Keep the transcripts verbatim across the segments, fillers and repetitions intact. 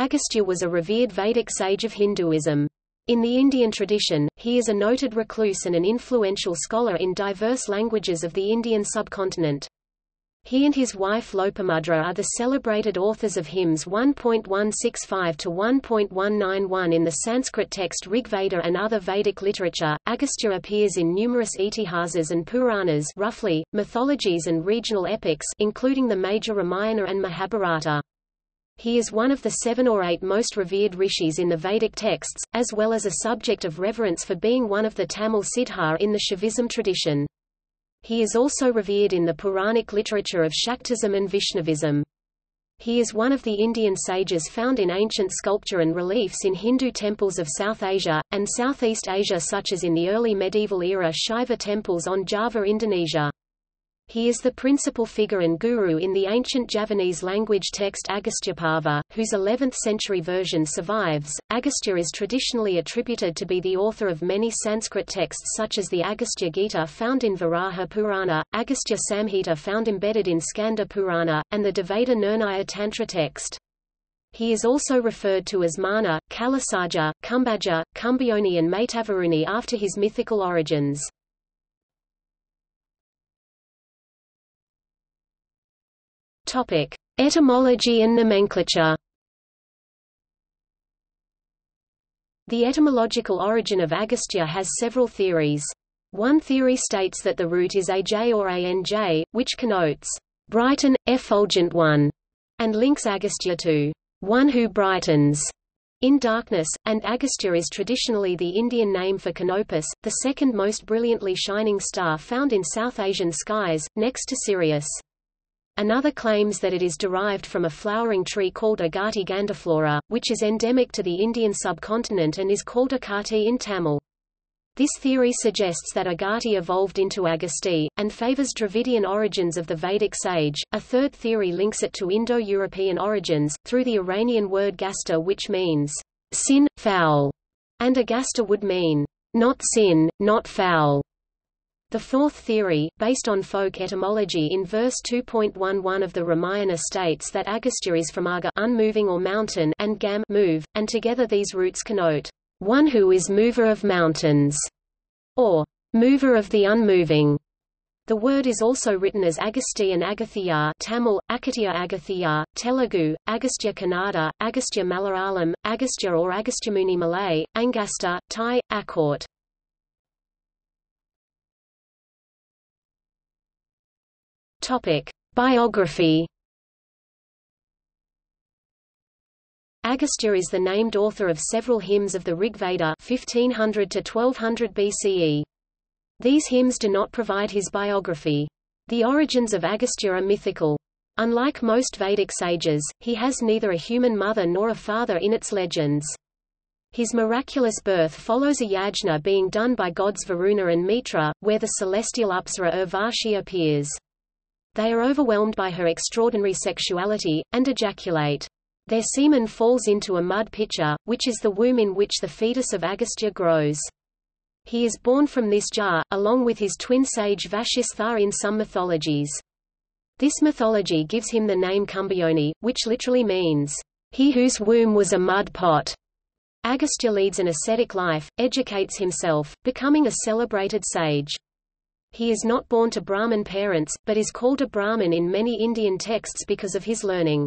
Agastya was a revered Vedic sage of Hinduism. In the Indian tradition, he is a noted recluse and an influential scholar in diverse languages of the Indian subcontinent. He and his wife Lopamudra are the celebrated authors of hymns one point one six five to one point one nine one in the Sanskrit text Rigveda and other Vedic literature. Agastya appears in numerous Itihasas and Puranas, roughly, mythologies and regional epics, including the major Ramayana and Mahabharata. He is one of the seven or eight most revered rishis in the Vedic texts, as well as a subject of reverence for being one of the Tamil Siddhar in the Shaivism tradition. He is also revered in the Puranic literature of Shaktism and Vishnavism. He is one of the Indian sages found in ancient sculpture and reliefs in Hindu temples of South Asia, and Southeast Asia such as in the early medieval era Shaiva temples on Java, Indonesia. He is the principal figure and guru in the ancient Javanese language text Agastyapava, whose eleventh century version survives. Agastya is traditionally attributed to be the author of many Sanskrit texts such as the Agastya Gita found in Varaha Purana, Agastya Samhita found embedded in Skanda Purana, and the Dvaita Nirnaya Tantra text. He is also referred to as Mana, Kalasaja, Kumbhaja, Kumbhioni and Maitavaruni after his mythical origins. Topic: Etymology and nomenclature. The etymological origin of Agastya has several theories. One theory states that the root is aj or anj, which connotes bright and effulgent one, and links Agastya to one who brightens in darkness, and Agastya is traditionally the Indian name for Canopus, the second most brilliantly shining star found in South Asian skies, next to Sirius. Another claims that it is derived from a flowering tree called Agatti gandiflora, which is endemic to the Indian subcontinent and is called Akati in Tamil. This theory suggests that Agatti evolved into Agasti, and favors Dravidian origins of the Vedic sage. A third theory links it to Indo-European origins, through the Iranian word gasta which means sin, foul, and Agasta would mean not sin, not foul. The fourth theory, based on folk etymology in verse two point one one of the Ramayana, states that Agastya is from aga, unmoving or mountain, and gam, move, and together these roots connote one who is mover of mountains, or mover of the unmoving. The word is also written as Agasti and Agathya, Tamil, Akatiya Agathya, Telugu, Agastya Kannada, Agastya Malayalam, Agastya or Agastyamuni Malay, Angasta, Thai, Akort. Topic: Biography. Agastya is the named author of several hymns of the Rigveda fifteen hundred to twelve hundred B C E. These hymns do not provide his biography. The origins of Agastya are mythical. Unlike most Vedic sages, he has neither a human mother nor a father in its legends. His miraculous birth follows a yajna being done by gods Varuna and Mitra, where the celestial Apsara Urvashi appears. They are overwhelmed by her extraordinary sexuality, and ejaculate. Their semen falls into a mud pitcher, which is the womb in which the fetus of Agastya grows. He is born from this jar, along with his twin sage Vashisthar in some mythologies. This mythology gives him the name Kumbhioni, which literally means, "he whose womb was a mud pot." Agastya leads an ascetic life, educates himself, becoming a celebrated sage. He is not born to Brahmin parents, but is called a Brahmin in many Indian texts because of his learning.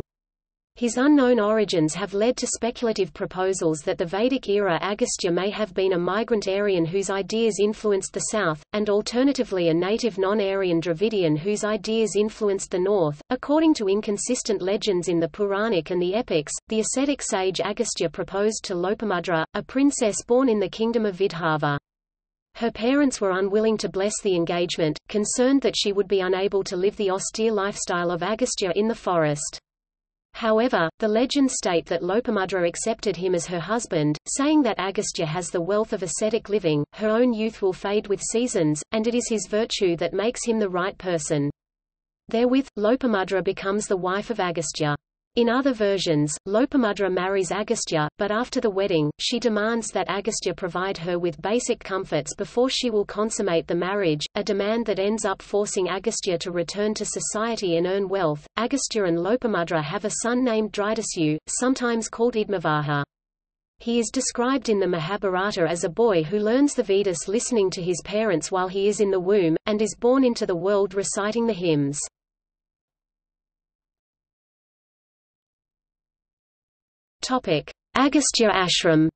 His unknown origins have led to speculative proposals that the Vedic era Agastya may have been a migrant Aryan whose ideas influenced the south, and alternatively a native non-Aryan Dravidian whose ideas influenced the north. According to inconsistent legends in the Puranic and the epics, the ascetic sage Agastya proposed to Lopamudra, a princess born in the kingdom of Vidhava. Her parents were unwilling to bless the engagement, concerned that she would be unable to live the austere lifestyle of Agastya in the forest. However, the legends state that Lopamudra accepted him as her husband, saying that Agastya has the wealth of ascetic living, her own youth will fade with seasons, and it is his virtue that makes him the right person. Therewith, Lopamudra becomes the wife of Agastya. In other versions, Lopamudra marries Agastya, but after the wedding, she demands that Agastya provide her with basic comforts before she will consummate the marriage, a demand that ends up forcing Agastya to return to society and earn wealth. Agastya and Lopamudra have a son named Dhridasyu, sometimes called Idmavaha. He is described in the Mahabharata as a boy who learns the Vedas listening to his parents while he is in the womb, and is born into the world reciting the hymns. Agastya ashram.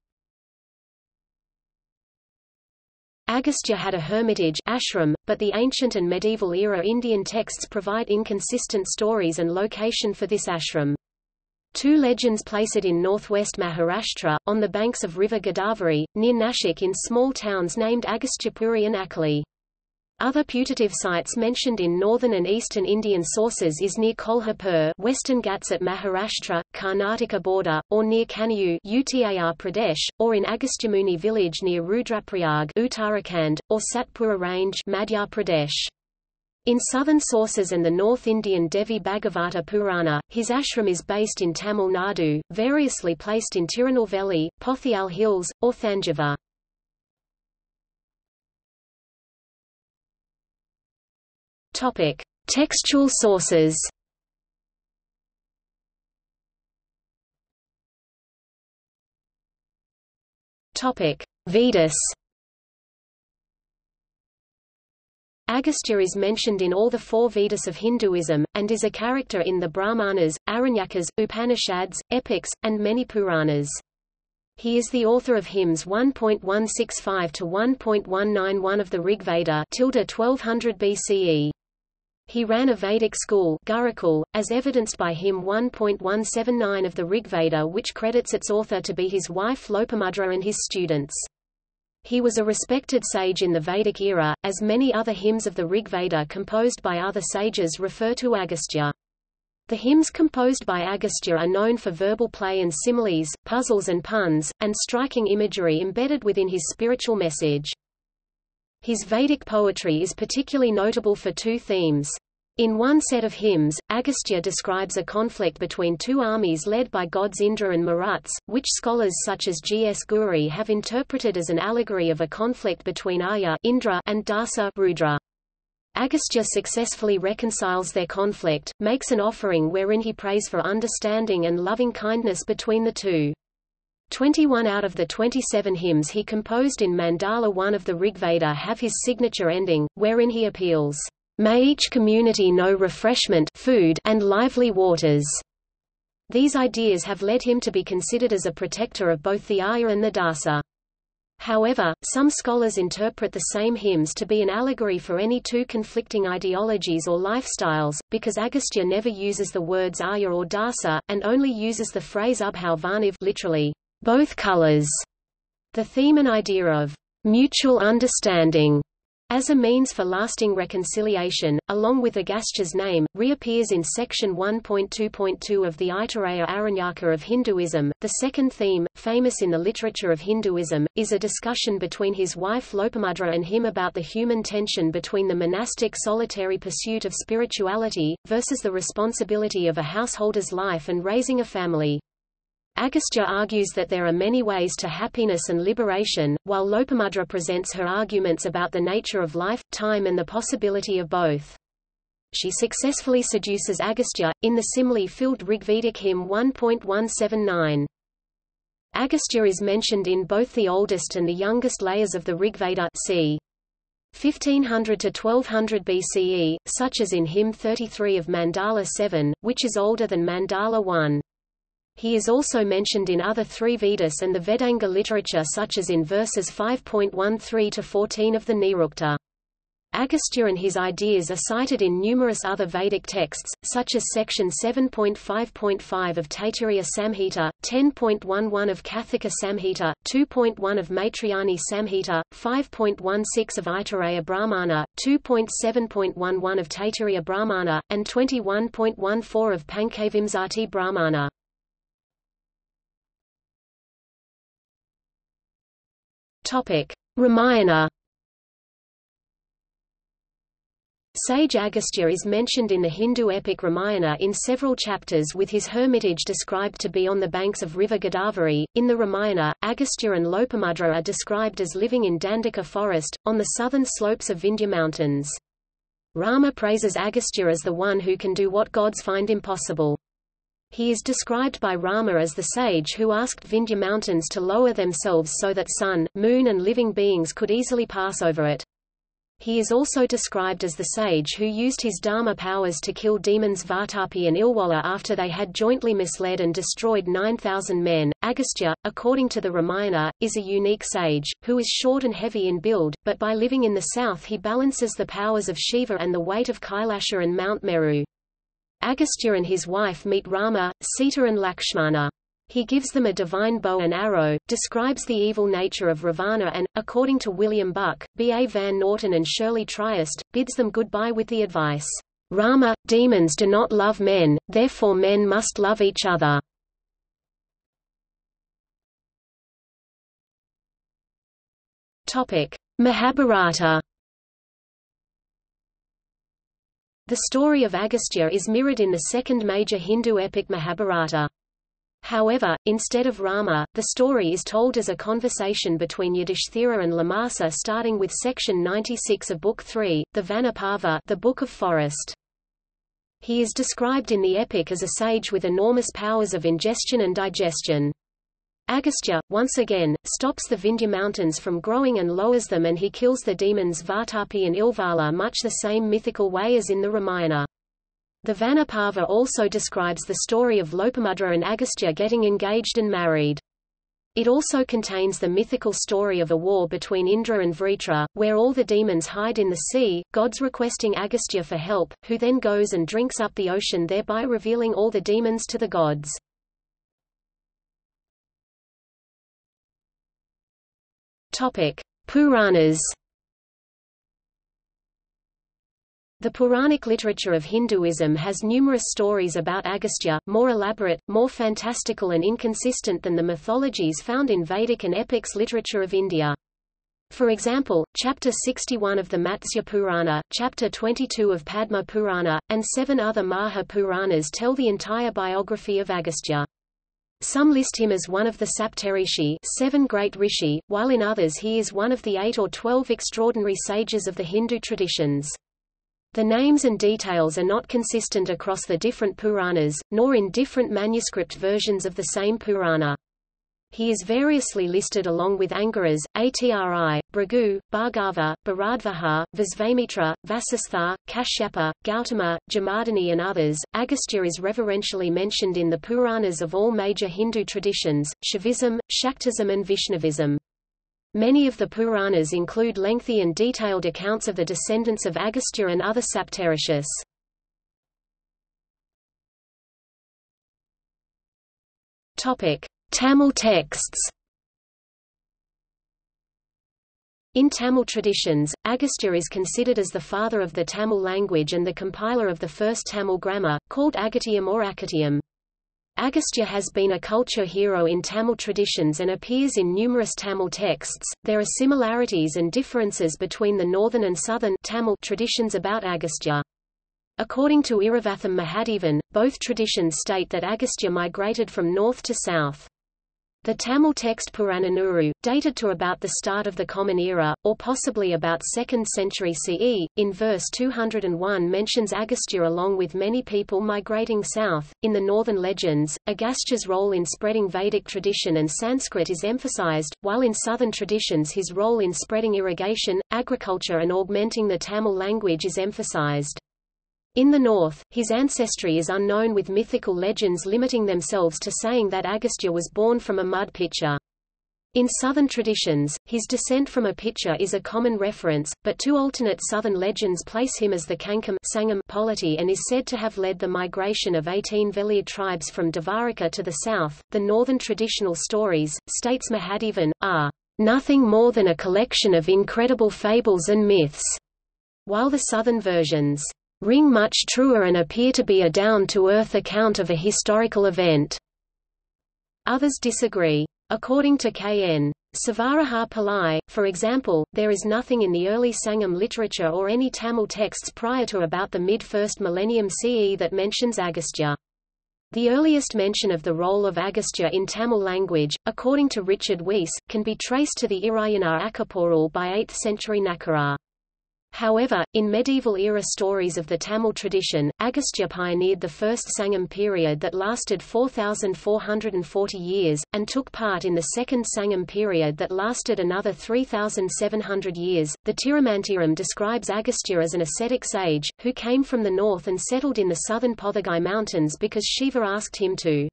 Agastya had a hermitage ashram, but the ancient and medieval era Indian texts provide inconsistent stories and location for this ashram. Two legends place it in northwest Maharashtra, on the banks of river Godavari, near Nashik in small towns named Agastyapuri and Akali. Other putative sites mentioned in northern and eastern Indian sources is near Kolhapur, Western Ghats at Maharashtra, Karnataka border, or near Kaniyu, Uttar Pradesh, or in Agastyamuni village near Rudraprayag, Uttarakhand, or Satpura Range, Madhya Pradesh. In southern sources and the North Indian Devi Bhagavata Purana, his ashram is based in Tamil Nadu, variously placed in Tirunelveli, Pothial Hills, or Thanjavur. Topic: Textual sources. Topic: Vedas. Agastya is mentioned in all the four Vedas of Hinduism, and is a character in the Brahmanas, Aranyakas, Upanishads, epics, and many Puranas. He is the author of hymns one point one six five to one point one nine one of the Rigveda twelve hundred B C E. He ran a Vedic school Gurukul, as evidenced by hymn one point one seven nine of the Rigveda, which credits its author to be his wife Lopamudra and his students. He was a respected sage in the Vedic era, as many other hymns of the Rigveda composed by other sages refer to Agastya. The hymns composed by Agastya are known for verbal play and similes, puzzles and puns, and striking imagery embedded within his spiritual message. His Vedic poetry is particularly notable for two themes. In one set of hymns, Agastya describes a conflict between two armies led by gods Indra and Maruts, which scholars such as G S Guri have interpreted as an allegory of a conflict between Arya Indra and Dasa Rudra. Agastya successfully reconciles their conflict, makes an offering wherein he prays for understanding and loving kindness between the two. twenty-one out of the twenty-seven hymns he composed in Mandala one of the Rigveda have his signature ending, wherein he appeals, "May each community know refreshment, food, and lively waters." These ideas have led him to be considered as a protector of both the Arya and the Dasa. However, some scholars interpret the same hymns to be an allegory for any two conflicting ideologies or lifestyles, because Agastya never uses the words Arya or Dasa, and only uses the phrase Ubhau Varniv, literally, both colors. The theme and idea of mutual understanding as a means for lasting reconciliation, along with Agastya's name, reappears in section one point two point two of the Aitareya Aranyaka of Hinduism. The second theme, famous in the literature of Hinduism, is a discussion between his wife Lopamudra and him about the human tension between the monastic solitary pursuit of spirituality, versus the responsibility of a householder's life and raising a family. Agastya argues that there are many ways to happiness and liberation, while Lopamudra presents her arguments about the nature of life, time and the possibility of both. She successfully seduces Agastya, in the simile-filled Rigvedic hymn one point one seven nine. Agastya is mentioned in both the oldest and the youngest layers of the Rigveda, c. fifteen hundred to twelve hundred B C E, such as in hymn thirty-three of Mandala seven, which is older than Mandala one. He is also mentioned in other three Vedas and the Vedanga literature, such as in verses five point one three to fourteen of the Nirukta. Agastya and his ideas are cited in numerous other Vedic texts, such as section seven point five point five of Taittiriya Samhita, ten point eleven of Kathaka Samhita, two point one of Maitrayani Samhita, five point one six of Aitareya Brahmana, two point seven point eleven of Taittiriya Brahmana, and twenty-one point one four of Pankavimsati Brahmana. Ramayana. Sage Agastya is mentioned in the Hindu epic Ramayana in several chapters, with his hermitage described to be on the banks of river Godavari. In the Ramayana, Agastya and Lopamudra are described as living in Dandaka forest, on the southern slopes of Vindhya mountains. Rama praises Agastya as the one who can do what gods find impossible. He is described by Rama as the sage who asked Vindhya mountains to lower themselves so that sun, moon and living beings could easily pass over it. He is also described as the sage who used his dharma powers to kill demons Vatapi and Ilwala after they had jointly misled and destroyed nine thousand men. Agastya, according to the Ramayana, is a unique sage, who is short and heavy in build, but by living in the south he balances the powers of Shiva and the weight of Kailasha and Mount Meru. Agastya and his wife meet Rama, Sita and Lakshmana. He gives them a divine bow and arrow, describes the evil nature of Ravana and, according to William Buck, B A Van Norton and Shirley Triest, bids them goodbye with the advice, "Rama, demons do not love men, therefore men must love each other." Mahabharata. The story of Agastya is mirrored in the second major Hindu epic Mahabharata. However, instead of Rama, the story is told as a conversation between Yudhishthira and Lamasa, starting with section ninety-six of Book three, the Vanapava, the Book of Forest. He is described in the epic as a sage with enormous powers of ingestion and digestion. Agastya, once again, stops the Vindhya mountains from growing and lowers them, and he kills the demons Vatapi and Ilvala much the same mythical way as in the Ramayana. The Vanapava also describes the story of Lopamudra and Agastya getting engaged and married. It also contains the mythical story of a war between Indra and Vritra, where all the demons hide in the sea, gods requesting Agastya for help, who then goes and drinks up the ocean, thereby revealing all the demons to the gods. Puranas. The Puranic literature of Hinduism has numerous stories about Agastya, more elaborate, more fantastical and inconsistent than the mythologies found in Vedic and epics literature of India. For example, Chapter sixty-one of the Matsya Purana, Chapter twenty-two of Padma Purana, and seven other Maha Puranas tell the entire biography of Agastya. Some list him as one of the Saptarishi, seven great rishi, while in others he is one of the eight or twelve extraordinary sages of the Hindu traditions. The names and details are not consistent across the different Puranas, nor in different manuscript versions of the same Purana. He is variously listed along with Angaras, Atri, Bhrigu, Bhargava, Bharadvaha, Visvamitra, Vasistha, Kashyapa, Gautama, Jamardhani, and others. Agastya is reverentially mentioned in the Puranas of all major Hindu traditions, Shaivism, Shaktism, and Vishnavism. Many of the Puranas include lengthy and detailed accounts of the descendants of Agastya and other Saptarishis. Topic: Tamil texts. In Tamil traditions, Agastya is considered as the father of the Tamil language and the compiler of the first Tamil grammar, called Agatiyam or Akatiyam. Agastya has been a culture hero in Tamil traditions and appears in numerous Tamil texts. There are similarities and differences between the northern and southern Tamil traditions about Agastya. According to Iravatham Mahadevan, both traditions state that Agastya migrated from north to south. The Tamil text Purananuru, dated to about the start of the Common Era, or possibly about second century C E, in verse two hundred one mentions Agastya along with many people migrating south. In the northern legends, Agastya's role in spreading Vedic tradition and Sanskrit is emphasized, while in southern traditions his role in spreading irrigation, agriculture and augmenting the Tamil language is emphasized. In the north, his ancestry is unknown, with mythical legends limiting themselves to saying that Agastya was born from a mud pitcher. In southern traditions, his descent from a pitcher is a common reference, but two alternate southern legends place him as the Kankam Sangam polity and is said to have led the migration of eighteen Vellier tribes from Dvaraka to the south. The northern traditional stories, states Mahadevan, are nothing more than a collection of incredible fables and myths, while the southern versions ring much truer and appear to be a down-to-earth account of a historical event. Others disagree. According to K N Savaraha Pillai, for example, there is nothing in the early Sangam literature or any Tamil texts prior to about the mid-first millennium C E that mentions Agastya. The earliest mention of the role of Agastya in Tamil language, according to Richard Weiss, can be traced to the Irayanar Akaporal by eighth century Nakara. However, in medieval-era stories of the Tamil tradition, Agastya pioneered the first Sangam period that lasted four thousand four hundred forty years, and took part in the second Sangam period that lasted another three thousand seven hundred years. The Tirumantiram describes Agastya as an ascetic sage, who came from the north and settled in the southern Pothagai Mountains because Shiva asked him to.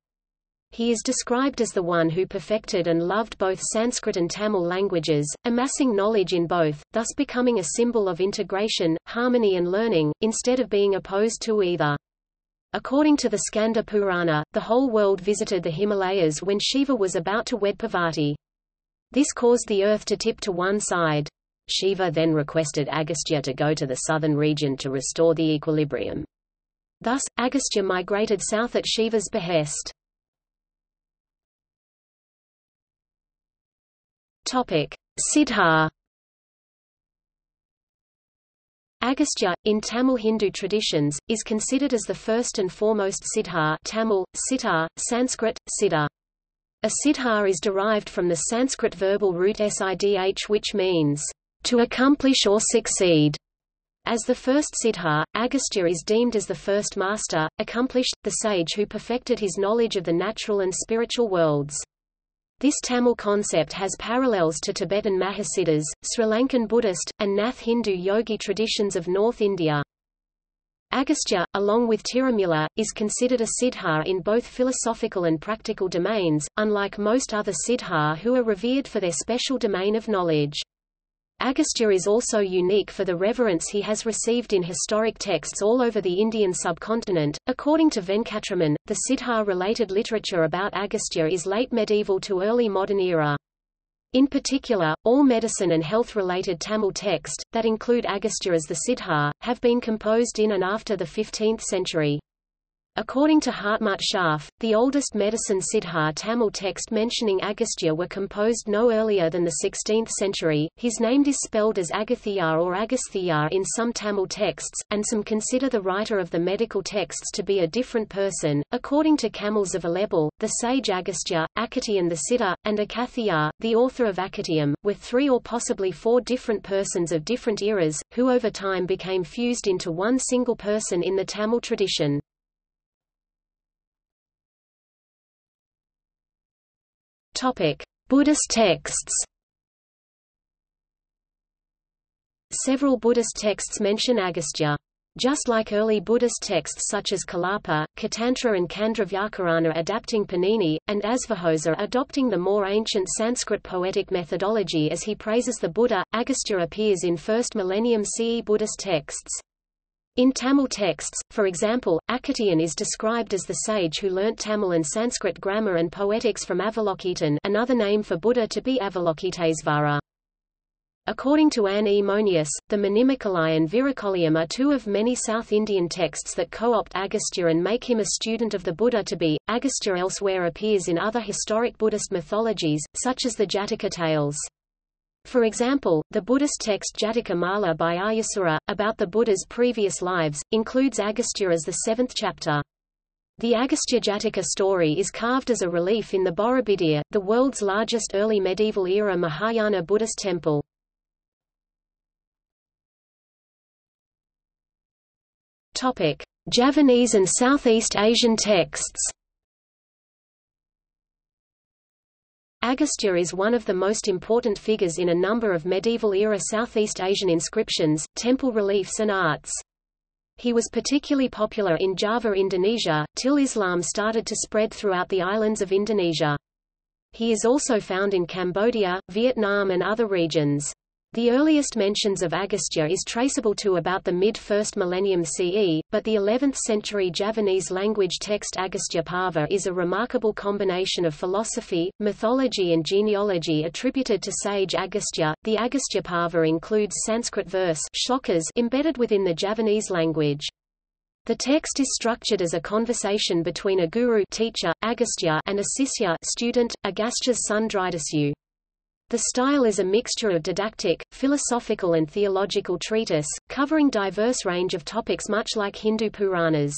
He is described as the one who perfected and loved both Sanskrit and Tamil languages, amassing knowledge in both, thus becoming a symbol of integration, harmony and learning, instead of being opposed to either. According to the Skanda Purana, the whole world visited the Himalayas when Shiva was about to wed Parvati. This caused the earth to tip to one side. Shiva then requested Agastya to go to the southern region to restore the equilibrium. Thus, Agastya migrated south at Shiva's behest. Topic: Siddha. Agastya, in Tamil Hindu traditions, is considered as the first and foremost siddha (Tamil: sitar, Sanskrit: siddha). A siddha is derived from the Sanskrit verbal root sidh, which means to accomplish or succeed. As the first siddha, Agastya is deemed as the first master, accomplished, the sage who perfected his knowledge of the natural and spiritual worlds. This Tamil concept has parallels to Tibetan Mahasiddhas, Sri Lankan Buddhist, and Nath Hindu yogi traditions of North India. Agastya, along with Tirumula, is considered a siddha in both philosophical and practical domains, unlike most other siddha who are revered for their special domain of knowledge. Agastya is also unique for the reverence he has received in historic texts all over the Indian subcontinent. According to Venkatraman, the siddha-related literature about Agastya is late medieval to early modern era. In particular, all medicine and health-related Tamil texts, that include Agastya as the siddha, have been composed in and after the fifteenth century. According to Hartmut Schaff, the oldest medicine siddha Tamil text mentioning Agastya were composed no earlier than the sixteenth century. His name is spelled as Agathiyar or Agasthiyar in some Tamil texts, and some consider the writer of the medical texts to be a different person. According to Kamils of Alepal, the sage Agastya, Akatiyan the siddha, and Akathiyar, the author of Akatiyam, were three or possibly four different persons of different eras, who over time became fused into one single person in the Tamil tradition. Topic: Buddhist texts. Several Buddhist texts mention Agastya. Just like early Buddhist texts such as Kalapa, Katantra and Khandravyakarana adapting Panini, and Asvahosa adopting the more ancient Sanskrit poetic methodology as he praises the Buddha, Agastya appears in first millennium C E Buddhist texts. In Tamil texts, for example, Akatiyan is described as the sage who learnt Tamil and Sanskrit grammar and poetics from Avalokitesvara, another name for Buddha to be Avalokitesvara. According to Anne E. Monius, the Manimikalai and Virakolayam are two of many South Indian texts that co-opt Agastya and make him a student of the Buddha to be. Agastya elsewhere appears in other historic Buddhist mythologies, such as the Jataka tales. For example, the Buddhist text Jataka Mala by Ayasura, about the Buddha's previous lives, includes Agastya as the seventh chapter. The Agastya Jataka story is carved as a relief in the Borobudur, the world's largest early medieval-era Mahayana Buddhist temple. Javanese and Southeast Asian texts. Agastya is one of the most important figures in a number of medieval-era Southeast Asian inscriptions, temple reliefs and arts. He was particularly popular in Java, Indonesia, till Islam started to spread throughout the islands of Indonesia. He is also found in Cambodia, Vietnam and other regions. The earliest mentions of Agastya is traceable to about the mid-first millennium C E, but the eleventh century Javanese language text Agastya Pava is a remarkable combination of philosophy, mythology and genealogy attributed to sage Agastya. The Agastya Pava includes Sanskrit verse shlokas embedded within the Javanese language. The text is structured as a conversation between a guru teacher, Agastya, and a sisya student, Agastya's son Dridasyu. The style is a mixture of didactic, philosophical and theological treatise, covering diverse range of topics much like Hindu Puranas.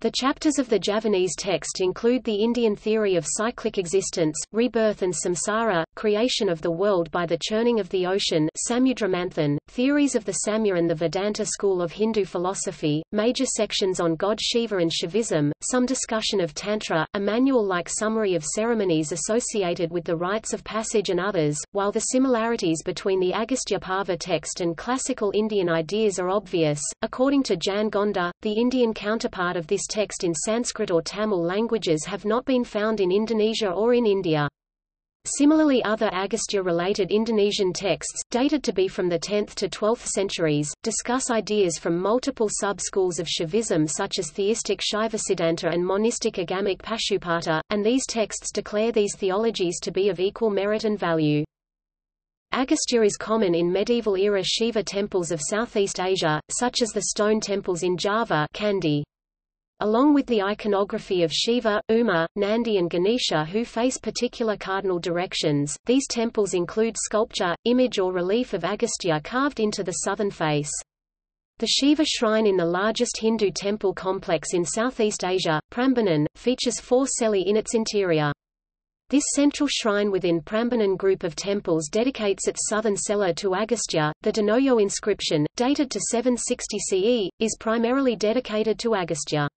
The chapters of the Javanese text include the Indian theory of cyclic existence, rebirth and samsara, creation of the world by the churning of the ocean, Samudramanthan, theories of the Samya and the Vedanta school of Hindu philosophy, major sections on God Shiva and Shaivism, some discussion of Tantra, a manual-like summary of ceremonies associated with the rites of passage and others. While the similarities between the Agastya Parva text and classical Indian ideas are obvious, according to Jan Gonda, the Indian counterpart of this text in Sanskrit or Tamil languages have not been found in Indonesia or in India. Similarly, other Agastya-related Indonesian texts, dated to be from the tenth to twelfth centuries, discuss ideas from multiple sub-schools of Shaivism such as theistic Shaivasiddhanta and monistic agamic Pashupata, and these texts declare these theologies to be of equal merit and value. Agastya is common in medieval-era Shiva temples of Southeast Asia, such as the stone temples in Java Kandy. Along with the iconography of Shiva, Uma, Nandi and Ganesha who face particular cardinal directions, these temples include sculpture, image or relief of Agastya carved into the southern face. The Shiva shrine in the largest Hindu temple complex in Southeast Asia, Prambanan, features four celli in its interior. This central shrine within Prambanan group of temples dedicates its southern cella to Agastya. The Denoyo inscription, dated to seven sixty C E, is primarily dedicated to Agastya.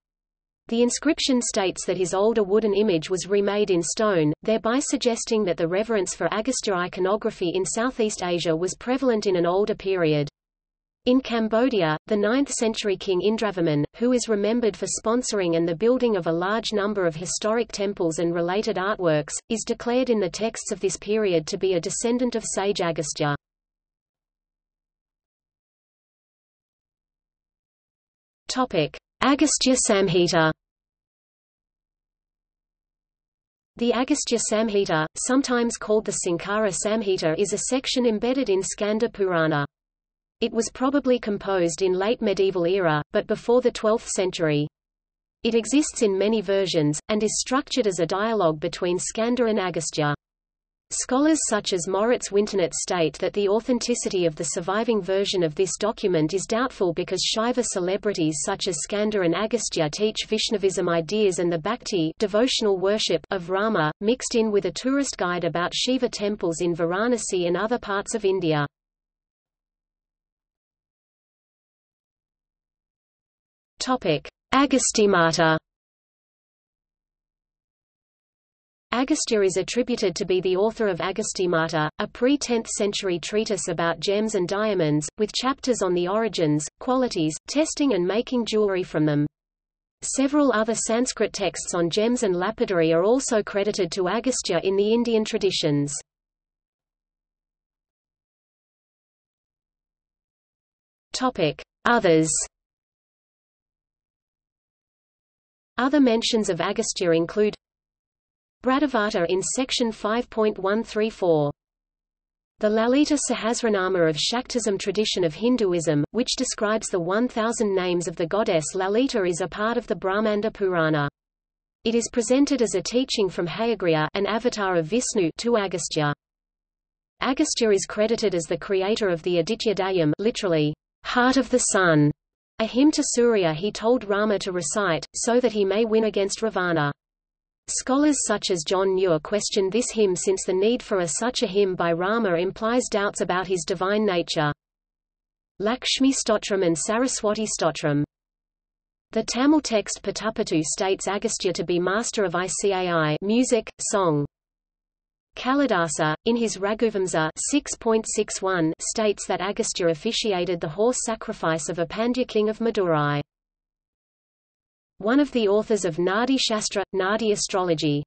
The inscription states that his older wooden image was remade in stone, thereby suggesting that the reverence for Agastya iconography in Southeast Asia was prevalent in an older period. In Cambodia, the ninth century king Indravarman, who is remembered for sponsoring and the building of a large number of historic temples and related artworks, is declared in the texts of this period to be a descendant of sage Agastya. Agastya Samhita. The Agastya Samhita, sometimes called the Sankara Samhita, is a section embedded in Skanda Purana. It was probably composed in late medieval era, but before the twelfth century. It exists in many versions, and is structured as a dialogue between Skanda and Agastya. Scholars such as Moritz Winternet state that the authenticity of the surviving version of this document is doubtful because Shaiva celebrities such as Skanda and Agastya teach Vaishnavism ideas and the bhakti devotional worship of Rama, mixed in with a tourist guide about Shiva temples in Varanasi and other parts of India. Agastymata. Agastya is attributed to be the author of Agastymata, a pre-tenth century treatise about gems and diamonds, with chapters on the origins, qualities, testing and making jewelry from them. Several other Sanskrit texts on gems and lapidary are also credited to Agastya in the Indian traditions. Others. Other mentions of Agastya include Bradavata in section five point one three four. The Lalita Sahasranama of Shaktism tradition of Hinduism, which describes the one thousand names of the goddess Lalita, is a part of the Brahmanda Purana. It is presented as a teaching from Hayagriha, an avatar of Vishnu, to Agastya. Agastya is credited as the creator of the Aditya Dayam, literally, heart of the sun, a hymn to Surya he told Rama to recite, so that he may win against Ravana. Scholars such as John Muir question this hymn since the need for a such a hymn by Rama implies doubts about his divine nature. Lakshmi Stotram and Saraswati Stotram. The Tamil text Patapattu states Agastya to be master of Icai music, song. Kalidasa, in his Raghuvamsa six point six one, states that Agastya officiated the horse sacrifice of Apandya king of Madurai. One of the authors of Nadi Shastra, Nadi astrology.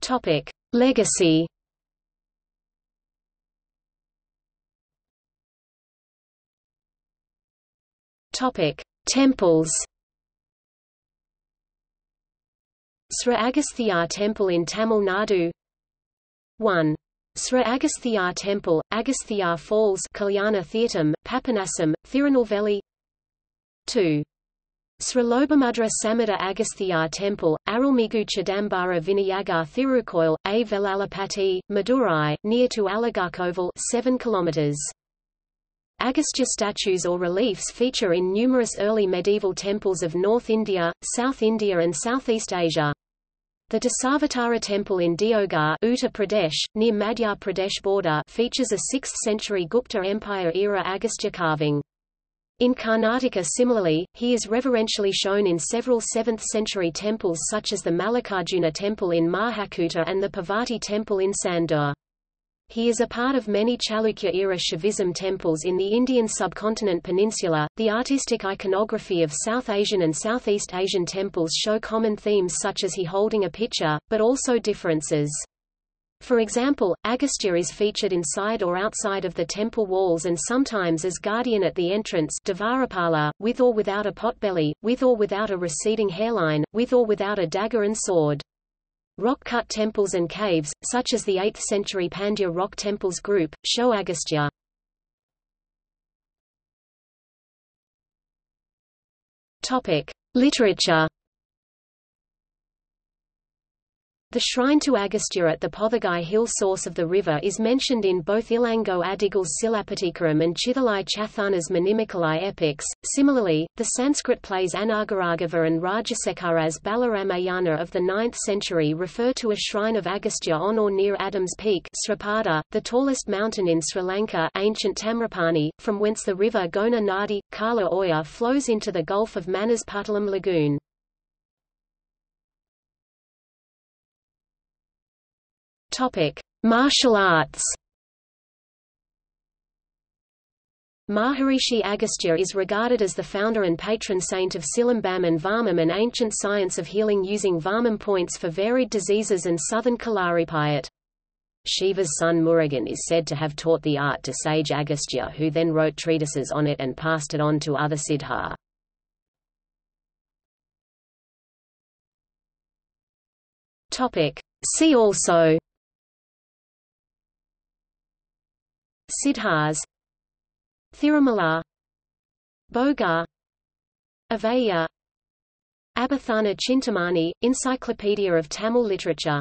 Topic: Legacy. Topic: Temples. Sri Agastya Temple in Tamil Nadu. one Sri Agasthiar Temple, Agasthiar Falls, Kalyana Theatam, Papanasam, Thirunelveli. two. Sri Lobamudra Samada Agasthiar Temple, Arulmigu Chidambara Vinayagar Thirukoil, A. Velalapatti, Madurai, near to Alagarkoval, seven kilometers. Agastya statues or reliefs feature in numerous early medieval temples of North India, South India and Southeast Asia. The Dasavatara Temple in Deoghar, Uttar Pradesh, near Madhya Pradesh border, features a sixth century Gupta Empire-era Agastya carving. In Karnataka similarly, he is reverentially shown in several seventh century temples such as the Mallikarjuna Temple in Mahakuta and the Parvati Temple in Sandur. He is a part of many Chalukya-era Shaivism temples in the Indian subcontinent peninsula. The artistic iconography of South Asian and Southeast Asian temples show common themes such as he holding a pitcher, but also differences. For example, Agastya is featured inside or outside of the temple walls and sometimes as guardian at the entrance, Dvarapala, with or without a potbelly, with or without a receding hairline, with or without a dagger and sword. Rock-cut temples and caves, such as the eighth century Pandya rock temples group, show Agastya. Topic: Literature. The shrine to Agastya at the Pothagai hill source of the river is mentioned in both Ilango Adigal's Silapatikaram and Chithalai Chathana's Manimikalai epics. Similarly, the Sanskrit plays Anagaragava and Rajasekaras Balaramayana of the ninth century refer to a shrine of Agastya on or near Adam's Peak, Sripada, the tallest mountain in Sri Lanka, ancient Tamrapani, from whence the river Gona Nadi, Kala Oya flows into the Gulf of Manners Puttalam Lagoon. Topic: Martial arts. Maharishi Agastya is regarded as the founder and patron saint of Silambam and Vamam, an ancient science of healing using Vamam points for varied diseases and southern Kalaripayat. Shiva's son Murugan is said to have taught the art to sage Agastya, who then wrote treatises on it and passed it on to other Siddhar. Topic: See also. Siddhas, Thirumala, Bogar, Avaya, Abathana Chintamani, Encyclopedia of Tamil Literature.